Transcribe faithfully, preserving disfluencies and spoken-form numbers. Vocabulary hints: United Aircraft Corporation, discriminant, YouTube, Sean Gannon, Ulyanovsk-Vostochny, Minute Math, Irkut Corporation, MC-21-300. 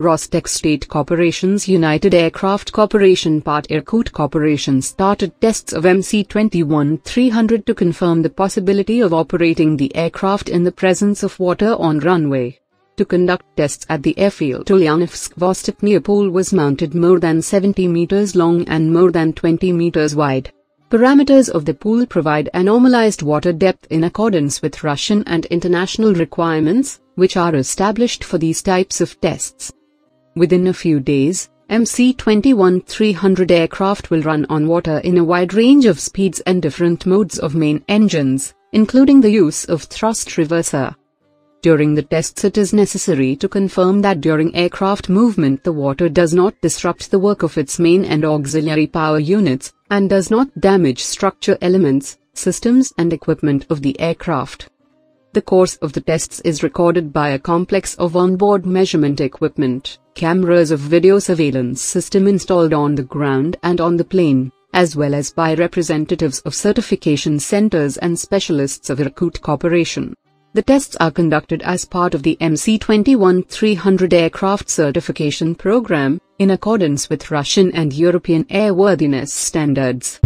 Rostec State Corporation's United Aircraft Corporation part Irkut Corporation started tests of M C twenty-one three hundred to confirm the possibility of operating the aircraft in the presence of water on runway. To conduct tests at the airfield Ulyanovsk-Vostochny, a pole was mounted more than seventy meters long and more than twenty meters wide. Parameters of the pool provide a normalized water depth in accordance with Russian and international requirements, which are established for these types of tests. Within a few days, M C twenty-one three hundred aircraft will run on water in a wide range of speeds and different modes of main engines, including the use of thrust reverser. During the tests, it is necessary to confirm that during aircraft movement the water does not disrupt the work of its main and auxiliary power units, and does not damage structure elements, systems and equipment of the aircraft. The course of the tests is recorded by a complex of onboard measurement equipment, cameras of video surveillance system installed on the ground and on the plane, as well as by representatives of certification centers and specialists of Irkut Corporation. The tests are conducted as part of the M C twenty-one three hundred aircraft certification program, in accordance with Russian and European airworthiness standards.